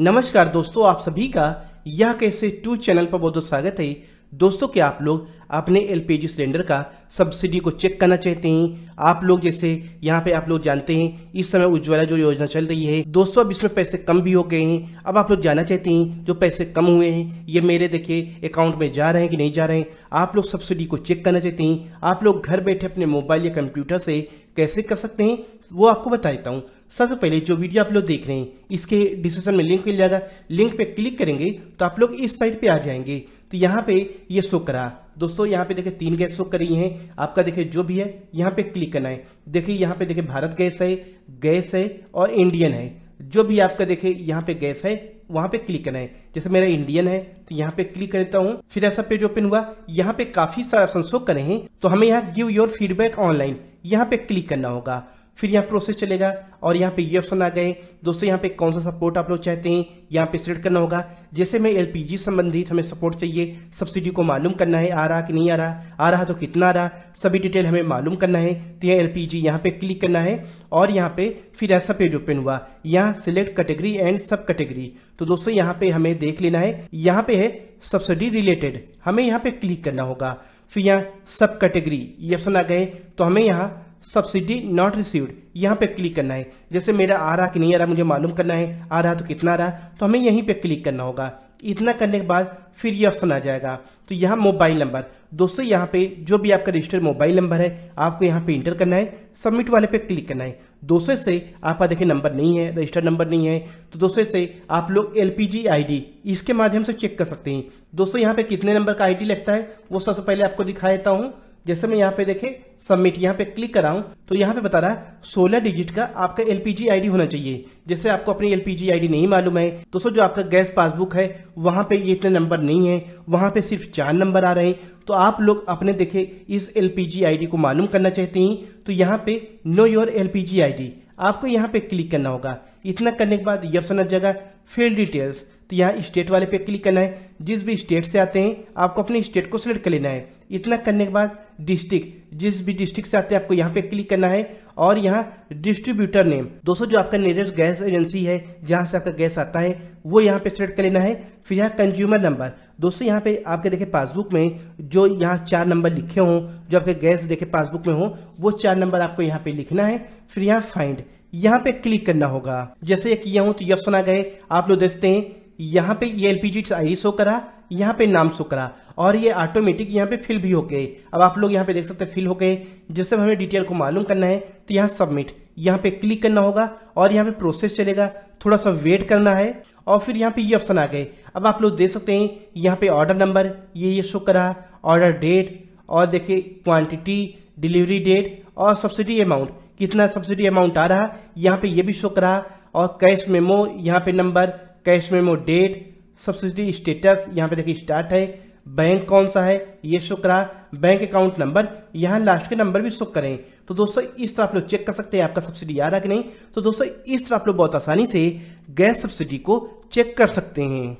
नमस्कार दोस्तों, आप सभी का यह कैसे 2 चैनल पर बहुत बहुत स्वागत है। दोस्तों, क्या आप लोग अपने एलपीजी सिलेंडर का सब्सिडी को चेक करना चाहते हैं? आप लोग जैसे यहाँ पे आप लोग जानते हैं इस समय उज्ज्वला जो योजना चल रही है दोस्तों, अब इसमें पैसे कम भी हो गए हैं। अब आप लोग जानना चाहते हैं जो पैसे कम हुए हैं ये मेरे देखिए अकाउंट में जा रहे हैं कि नहीं जा रहे हैं। आप लोग सब्सिडी को चेक करना चाहते हैं, आप लोग घर बैठे अपने मोबाइल या कंप्यूटर से कैसे कर सकते हैं वो आपको बता देता हूँ। सबसे पहले जो वीडियो आप लोग देख रहे हैं इसके डिस्क्रिप्शन में लिंक मिल जाएगा, लिंक पे क्लिक करेंगे तो आप लोग इस साइड पे आ जाएंगे। तो यहाँ पे ये शो करा दोस्तों, यहाँ पे देखिए 3 गैस शो कर रही हैं। आपका देखिए जो भी है यहाँ पे क्लिक करना है। देखिए यहाँ पे देखिए भारत गैस है और इंडियन है। जो भी आपका देखिए यहाँ पे गैस है वहाँ पे क्लिक करना है। जैसे मेरा इंडियन है तो यहाँ पे क्लिक करता हूँ। फिर ऐसा पेज ओपन हुआ, यहाँ पे काफी सारे ऑप्शन शो करे हैं। तो हमें यहाँ गिव योर फीडबैक ऑनलाइन यहाँ पे क्लिक करना होगा। फिर यहाँ प्रोसेस चलेगा और यहाँ पे ये ऑप्शन आ गए दोस्तों, यहाँ पे कौन सा सपोर्ट आप लोग चाहते हैं यहाँ पे सिलेक्ट करना होगा। जैसे मैं एलपीजी संबंधित हमें सपोर्ट चाहिए, सब्सिडी को मालूम करना है आ रहा कि नहीं आ रहा, आ रहा तो कितना आ रहा, सभी डिटेल हमें मालूम करना है। तो यहाँ एलपीजी यहाँ पे क्लिक करना है और यहाँ पे फिर ऐसा पेज ओपन हुआ, यहाँ select category and sub category. तो दोस्तों यहाँ पे हमें देख लेना है, यहाँ पे है सब्सिडी रिलेटेड, हमें यहाँ पे क्लिक करना होगा। फिर यहाँ सब कैटेगरी ये ऑप्शन आ गए तो हमें यहाँ सब्सिडी नॉट रिसीव्ड यहाँ पे क्लिक करना है। जैसे मेरा आ रहा कि नहीं आ रहा मुझे मालूम करना है, आ रहा तो कितना आ रहा, तो हमें यहीं पे क्लिक करना होगा। इतना करने के बाद फिर ये ऑप्शन आ जाएगा। तो यहाँ मोबाइल नंबर दोस्तों, यहाँ पे जो भी आपका रजिस्टर्ड मोबाइल नंबर है आपको यहाँ पे इंटर करना है, सबमिट वाले पे क्लिक करना है। दोस्तों से आपका देखिए नंबर नहीं है, रजिस्टर्ड नंबर नहीं है, तो दोस्तों से आप लोग एलपीजी आईडी इसके माध्यम से चेक कर सकते हैं। दोस्तों यहाँ पे कितने नंबर का आईडी लगता है वो सबसे पहले आपको दिखा देता हूँ। जैसे मैं यहाँ पे देखे सबमिट यहाँ पे क्लिक कर रहा हूँ तो यहाँ पे बता रहा है 16 डिजिट का आपका एलपीजी आईडी होना चाहिए। जैसे आपको अपनी एलपीजी आईडी नहीं मालूम है दोस्तों, जो आपका गैस पासबुक है वहाँ पे ये इतने नंबर नहीं है, वहाँ पे सिर्फ 4 नंबर आ रहे हैं। तो आप लोग अपने देखे इस एलपीजी आईडी को मालूम करना चाहते हैं तो यहाँ पे नो योर एलपीजी आईडी आपको यहाँ पे क्लिक करना होगा। इतना करने के बाद ये ऑप्शन आ जाएगा फील्ड डिटेल्स, तो यहाँ स्टेट वाले पे क्लिक करना है। जिस भी स्टेट से आते हैं आपको अपने स्टेट को सिलेक्ट कर लेना है। इतना करने के बाद डिस्ट्रिक्ट, जिस भी डिस्ट्रिक्ट से आते हैं आपको यहाँ पे क्लिक करना है और यहाँ डिस्ट्रीब्यूटर नेम दोस्तों, जो आपका नियरेस्ट गैस एजेंसी है जहाँ से आपका गैस आता है वो यहाँ पे सिलेक्ट कर लेना है। फिर यहाँ कंज्यूमर नंबर दोस्तों, यहाँ पे आपके देखे पासबुक में जो यहाँ 4 नंबर लिखे हों, जो आपके गैस देखे पासबुक में हो वो 4 नंबर आपको यहाँ पे लिखना है। फिर यहाँ फाइंड यहाँ पे क्लिक करना होगा। जैसे ये किया हूँ तो ये ऑप्शन आ गए, आप लोग देखते हैं यहाँ पे ये एलपीजी आईडी शो करा, यहाँ पे नाम शो करा और ये ऑटोमेटिक यहाँ पे फिल भी हो गए। अब आप लोग यहाँ पे देख सकते हैं फिल हो गए। जैसे हमें डिटेल को मालूम करना है तो यहाँ सबमिट यहाँ पे क्लिक करना होगा और यहाँ पे प्रोसेस चलेगा, थोड़ा सा वेट करना है और फिर यहाँ पे ये ऑप्शन आ गए। अब आप लोग देख सकते हैं यहाँ पे ऑर्डर नंबर ये शो करा, ऑर्डर डेट और देखिए क्वान्टिटी, डिलीवरी डेट और सब्सिडी अमाउंट, कितना सब्सिडी अमाउंट आ रहा यहाँ पे ये भी शो करा और कैश मेमो यहाँ पे number, cash memo date, subsidy status यहाँ पे देखिए स्टार्ट है, बैंक कौन सा है ये शो करा, बैंक अकाउंट नंबर यहाँ लास्ट के नंबर भी शो करें। तो दोस्तों इस तरह आप लोग चेक कर सकते हैं आपका सब्सिडी आ रहा कि नहीं। तो दोस्तों इस तरह आप लोग बहुत आसानी से गैस सब्सिडी को चेक कर सकते हैं।